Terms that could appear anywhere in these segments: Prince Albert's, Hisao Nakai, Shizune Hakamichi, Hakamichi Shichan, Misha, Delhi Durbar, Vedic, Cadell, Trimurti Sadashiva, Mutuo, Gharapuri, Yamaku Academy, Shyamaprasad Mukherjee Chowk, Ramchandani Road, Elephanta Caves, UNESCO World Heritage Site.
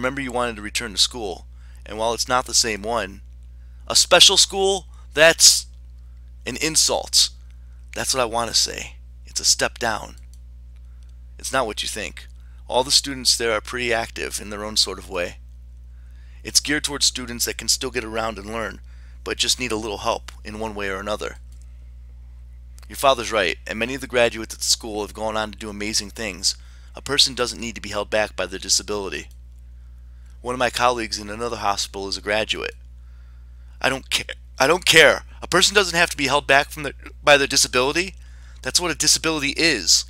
remember you wanted to return to school, and while it's not the same one, a special school, that's an insult. That's what I want to say. It's a step down. It's not what you think. All the students there are pretty active in their own sort of way. It's geared towards students that can still get around and learn, but just need a little help in one way or another. Your father's right, and many of the graduates at the school have gone on to do amazing things. A person doesn't need to be held back by their disability. One of my colleagues in another hospital is a graduate. I don't care. A person doesn't have to be held back by their disability. That's what a disability is.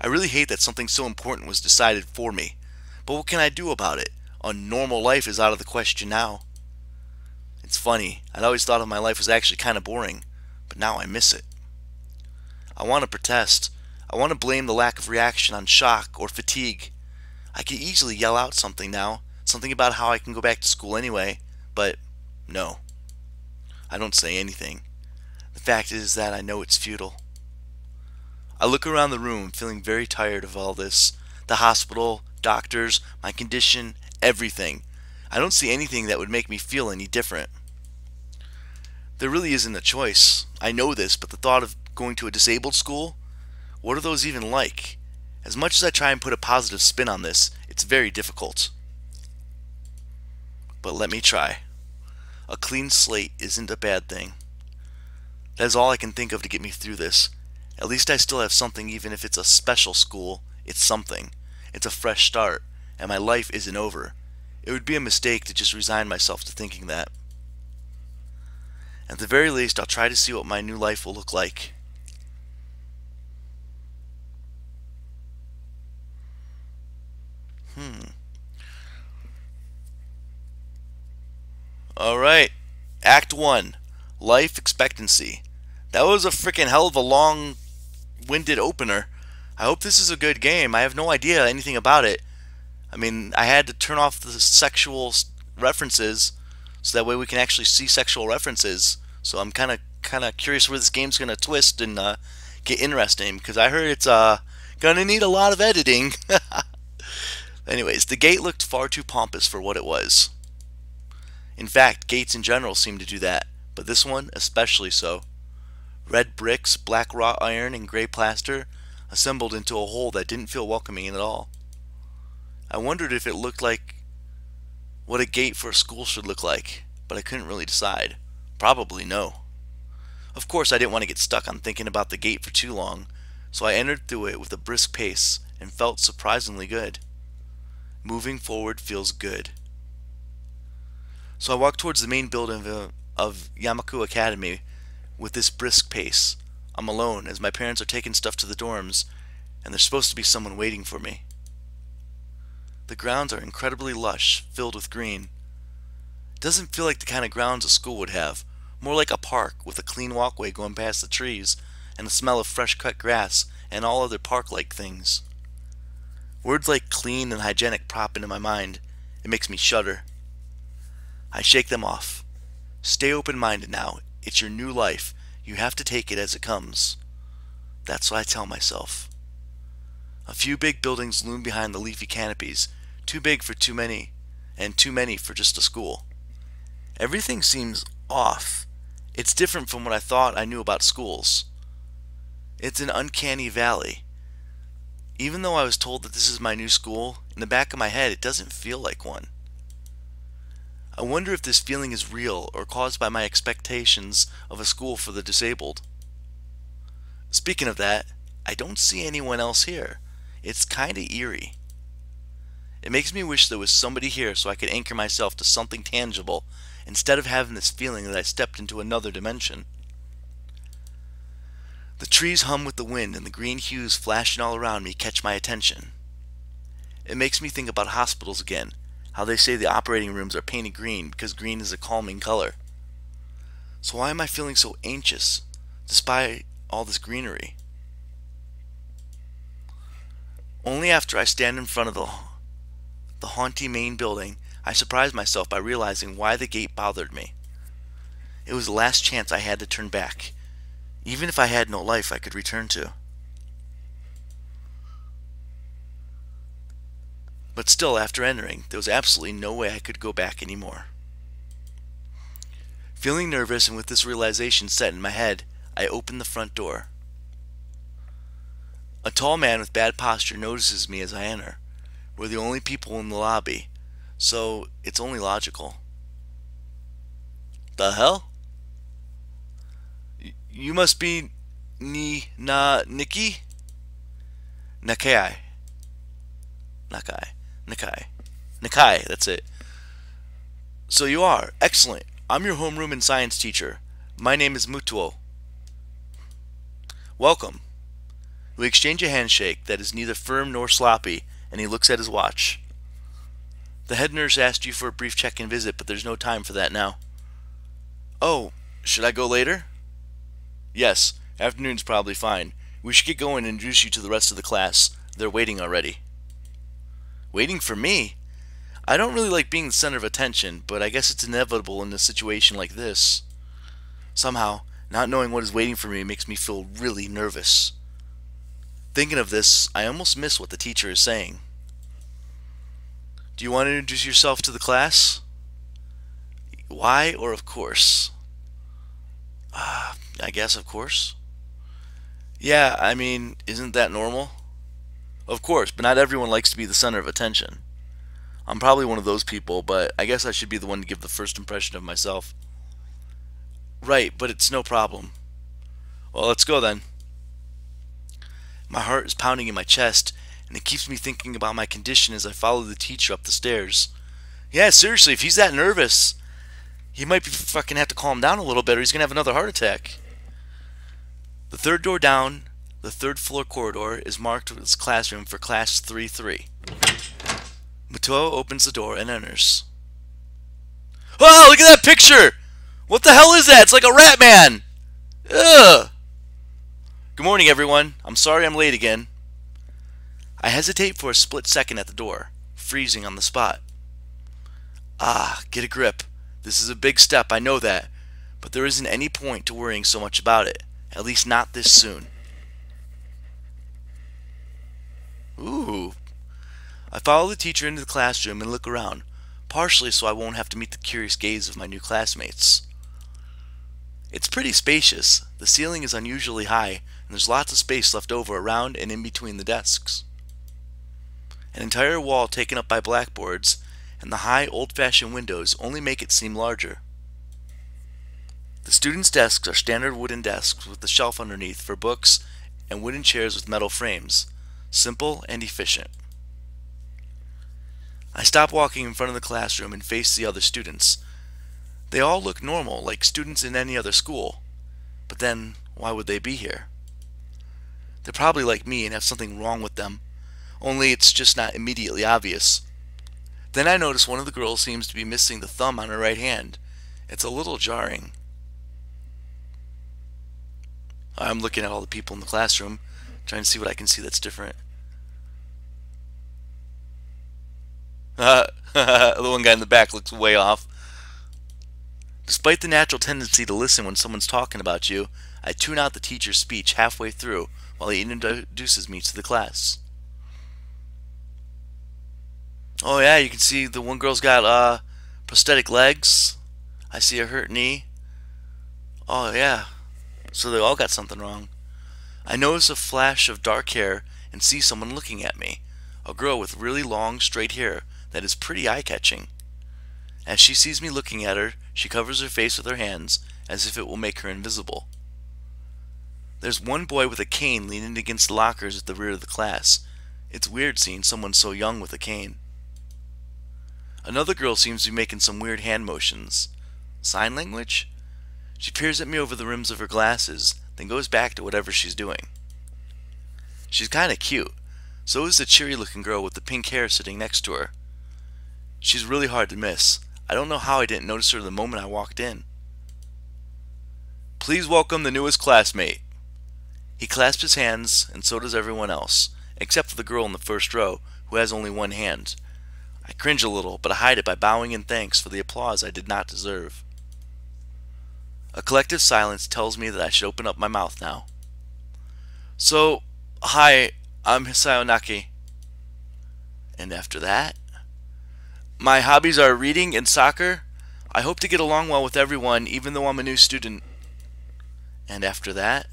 I really hate that something so important was decided for me, but what can I do about it? A normal life is out of the question now. It's funny, I'd always thought of my life as actually kind of boring, but now I miss it. I want to protest. I want to blame the lack of reaction on shock or fatigue. I could easily yell out something now, something about how I can go back to school anyway, but no. I don't say anything. The fact is that I know it's futile. I look around the room feeling very tired of all this. The hospital, doctors, my condition, everything. I don't see anything that would make me feel any different. There really isn't a choice. I know this, but the thought of going to a disabled school? What are those even like? As much as I try and put a positive spin on this, it's very difficult. But let me try. A clean slate isn't a bad thing. That is all I can think of to get me through this. At least I still have something, even if it's a special school. It's something. It's a fresh start, and my life isn't over. It would be a mistake to just resign myself to thinking that. At the very least, I'll try to see what my new life will look like. Alright, Act 1, Life Expectancy. That was a freaking hell of a long-winded opener. I hope this is a good game. I have no idea anything about it. I mean, I had to turn off the sexual references, so that way we can actually see sexual references. So I'm kind of curious where this game's going to twist and get interesting, because I heard it's going to need a lot of editing. Anyways, the gate looked far too pompous for what it was. In fact, gates in general seem to do that, but this one especially so. Red bricks, black wrought iron, and gray plaster assembled into a hole that didn't feel welcoming at all. I wondered if it looked like what a gate for a school should look like, but I couldn't really decide. Probably no. Of course, I didn't want to get stuck on thinking about the gate for too long, so I entered through it with a brisk pace and felt surprisingly good. Moving forward feels good. So I walked towards the main building of Yamaku Academy with this brisk pace. I'm alone, as my parents are taking stuff to the dorms, and there's supposed to be someone waiting for me. The grounds are incredibly lush, filled with green. It doesn't feel like the kind of grounds a school would have, more like a park with a clean walkway going past the trees, and the smell of fresh-cut grass and all other park-like things. Words like clean and hygienic pop into my mind. It makes me shudder. I shake them off. Stay open-minded now. It's your new life. You have to take it as it comes. That's what I tell myself. A few big buildings loom behind the leafy canopies, too big for too many, and too many for just a school. Everything seems off. It's different from what I thought I knew about schools. It's an uncanny valley. Even though I was told that this is my new school, in the back of my head it doesn't feel like one. I wonder if this feeling is real or caused by my expectations of a school for the disabled. Speaking of that, I don't see anyone else here. It's kinda eerie. It makes me wish there was somebody here so I could anchor myself to something tangible instead of having this feeling that I stepped into another dimension. The trees hum with the wind, and the green hues flashing all around me catch my attention. It makes me think about hospitals again, how they say the operating rooms are painted green because green is a calming color. So why am I feeling so anxious, despite all this greenery? Only after I stand in front of the haunty main building, I surprise myself by realizing why the gate bothered me. It was the last chance I had to turn back. Even if I had no life I could return to. But still, after entering, there was absolutely no way I could go back anymore. Feeling nervous and with this realization set in my head, I opened the front door. A tall man with bad posture notices me as I enter. We're the only people in the lobby, so it's only logical. The hell? You must be Nikki? Nakai, that's it. So you are. Excellent. I'm your homeroom and science teacher. My name is Mutuo. Welcome. We exchange a handshake that is neither firm nor sloppy, and he looks at his watch. The head nurse asked you for a brief check-in visit, but there's no time for that now. Oh, should I go later? Yes, afternoon's probably fine. We should get going and introduce you to the rest of the class. They're waiting already. Waiting for me? I don't really like being the center of attention, but I guess it's inevitable in a situation like this. Somehow, not knowing what is waiting for me makes me feel really nervous. Thinking of this, I almost miss what the teacher is saying. Do you want to introduce yourself to the class? Why or of course? I guess of course. Yeah, I mean, isn't that normal? Of course, but not everyone likes to be the center of attention. I'm probably one of those people, but I guess I should be the one to give the first impression of myself. Right, but it's no problem. Well, let's go then. My heart is pounding in my chest, and it keeps me thinking about my condition as I follow the teacher up the stairs. Yeah, seriously, if he's that nervous, he might be fucking have to calm down a little bit or he's going to have another heart attack. The third door down, the third floor corridor is marked with its classroom for class 3-3. Mutuo opens the door and enters. Oh, look at that picture! What the hell is that? It's like a rat man! Ugh! Good morning, everyone. I'm sorry I'm late again. I hesitate for a split second at the door, freezing on the spot. Ah, get a grip. This is a big step, I know that, but there isn't any point to worrying so much about it, at least not this soon. Ooh. I follow the teacher into the classroom and look around, partially so I won't have to meet the curious gaze of my new classmates. It's pretty spacious. The ceiling is unusually high, and there's lots of space left over around and in between the desks. An entire wall taken up by blackboards, and the high, old-fashioned windows only make it seem larger. The students' desks are standard wooden desks with a shelf underneath for books and wooden chairs with metal frames. Simple and efficient. I stop walking in front of the classroom and face the other students. They all look normal, like students in any other school. But then, why would they be here? They're probably like me and have something wrong with them, only it's just not immediately obvious. Then I notice one of the girls seems to be missing the thumb on her right hand. It's a little jarring. I'm looking at all the people in the classroom, trying to see what I can see that's different. The one guy in the back looks way off. Despite the natural tendency to listen when someone's talking about you, I tune out the teacher's speech halfway through while he introduces me to the class. Oh yeah, you can see the one girl's got prosthetic legs. I see a hurt knee. Oh yeah, so they all got something wrong. I notice a flash of dark hair and see someone looking at me, a girl with really long straight hair that is pretty eye-catching. As she sees me looking at her, she covers her face with her hands as if it will make her invisible. There's one boy with a cane leaning against the lockers at the rear of the class. It's weird seeing someone so young with a cane. Another girl seems to be making some weird hand motions. Sign language? She peers at me over the rims of her glasses, then goes back to whatever she's doing. She's kinda cute. So is the cheery-looking girl with the pink hair sitting next to her. She's really hard to miss. I don't know how I didn't notice her the moment I walked in. Please welcome the newest classmate. He clasps his hands, and so does everyone else, except for the girl in the first row, who has only one hand. I cringe a little, but I hide it by bowing in thanks for the applause I did not deserve. A collective silence tells me that I should open up my mouth now. So, hi, I'm Hisao Nakai. And after that, my hobbies are reading and soccer. I hope to get along well with everyone, even though I'm a new student. And after that,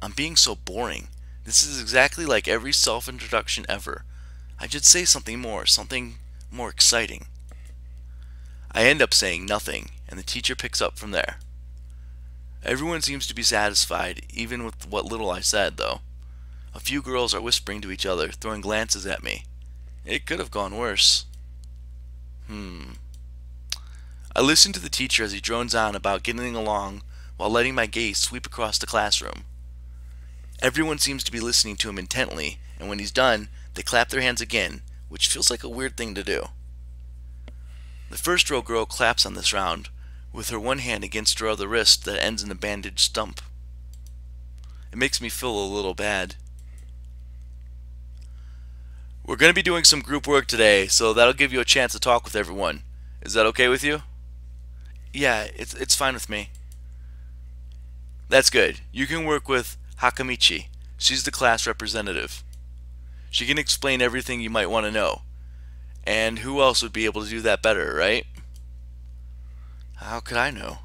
I'm being so boring. This is exactly like every self-introduction ever. I should say something more exciting. I end up saying nothing, and the teacher picks up from there. Everyone seems to be satisfied, even with what little I said, though. A few girls are whispering to each other, throwing glances at me. It could have gone worse. I listen to the teacher as he drones on about getting along while letting my gaze sweep across the classroom. Everyone seems to be listening to him intently, and when he's done, they clap their hands again, which feels like a weird thing to do. The first row girl claps on this round, with her one hand against her other wrist that ends in a bandaged stump. It makes me feel a little bad. We're going to be doing some group work today, so that'll give you a chance to talk with everyone. Is that okay with you? Yeah, it's fine with me. That's good. You can work with Hakamichi. She's the class representative. She can explain everything you might want to know. And who else would be able to do that better, right? How could I know?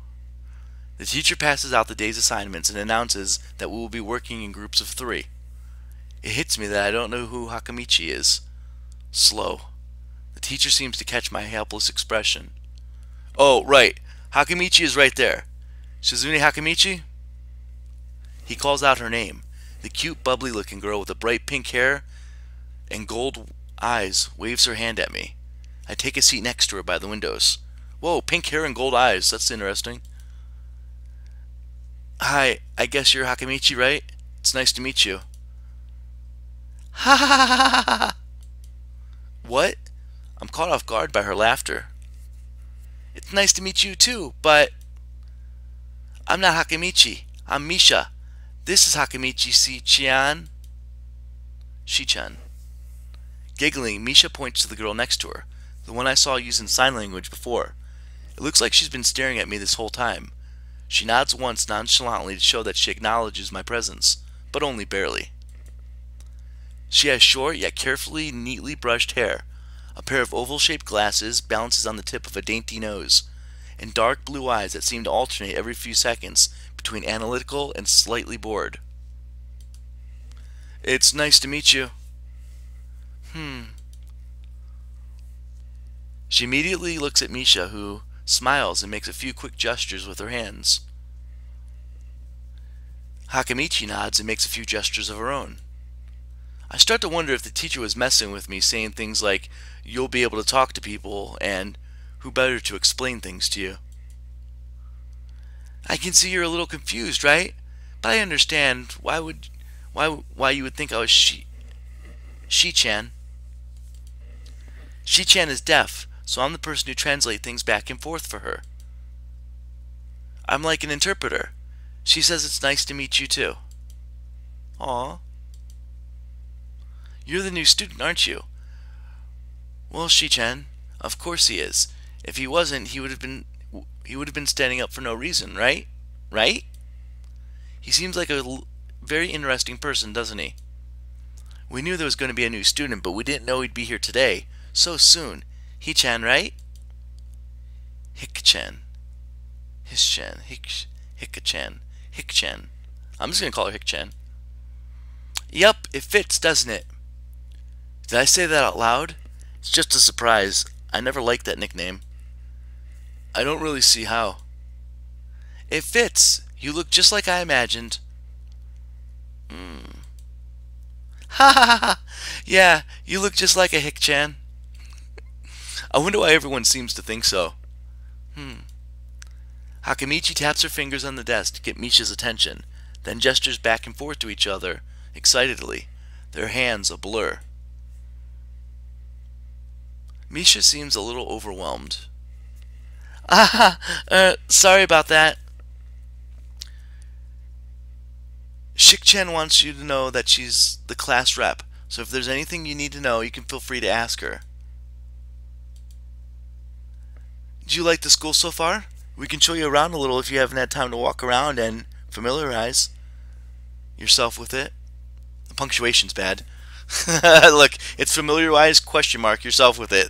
The teacher passes out the day's assignments and announces that we will be working in groups of 3. It hits me that I don't know who Hakamichi is. Slow. The teacher seems to catch my helpless expression. Oh, right. Hakamichi is right there. Shizune Hakamichi? He calls out her name. The cute, bubbly-looking girl with the bright pink hair and gold eyes waves her hand at me. I take a seat next to her by the windows. Whoa, pink hair and gold eyes. That's interesting. Hi, I guess you're Hakamichi, right? It's nice to meet you. Ha ha ha ha ha ha! What? I'm caught off guard by her laughter. It's nice to meet you too, but... I'm not Hakamichi. I'm Misha. This is Hakamichi Shichan. Giggling, Misha points to the girl next to her, the one I saw using sign language before. It looks like she's been staring at me this whole time. She nods once nonchalantly to show that she acknowledges my presence, but only barely. She has short yet carefully, neatly brushed hair. A pair of oval-shaped glasses balances on the tip of a dainty nose, and dark blue eyes that seem to alternate every few seconds between analytical and slightly bored. It's nice to meet you. She immediately looks at Misha, who smiles and makes a few quick gestures with her hands. Hakamichi nods and makes a few gestures of her own. I start to wonder if the teacher was messing with me, saying things like, "You'll be able to talk to people," and "Who better to explain things to you?" I can see you're a little confused, right? But I understand. Why you would think I was Shichan. Shichan is deaf, so I'm the person who translates things back and forth for her. I'm like an interpreter. She says it's nice to meet you too. Aw. You're the new student, aren't you? Well, Shichan, of course he is. If he wasn't, he would have been standing up for no reason, right? Right? He seems like a very interesting person, doesn't he? We knew there was going to be a new student, but we didn't know he'd be here today, so soon. Hichan, right? Hikchan. I'm just going to call her Hikchan. Yep, it fits, doesn't it? Did I say that out loud? It's just a surprise. I never liked that nickname. I don't really see how. It fits. You look just like I imagined. Ha ha ha! Yeah, you look just like a Hikchan. I wonder why everyone seems to think so. Hakamichi taps her fingers on the desk to get Misha's attention, then gestures back and forth to each other excitedly, their hands a blur. Misha seems a little overwhelmed. Sorry about that. Shichan wants you to know that she's the class rep, so if there's anything you need to know, you can feel free to ask her. Do you like the school so far? We can show you around a little if you haven't had time to walk around and familiarize yourself with it. The punctuation's bad. Look, it's familiarize question mark yourself with it.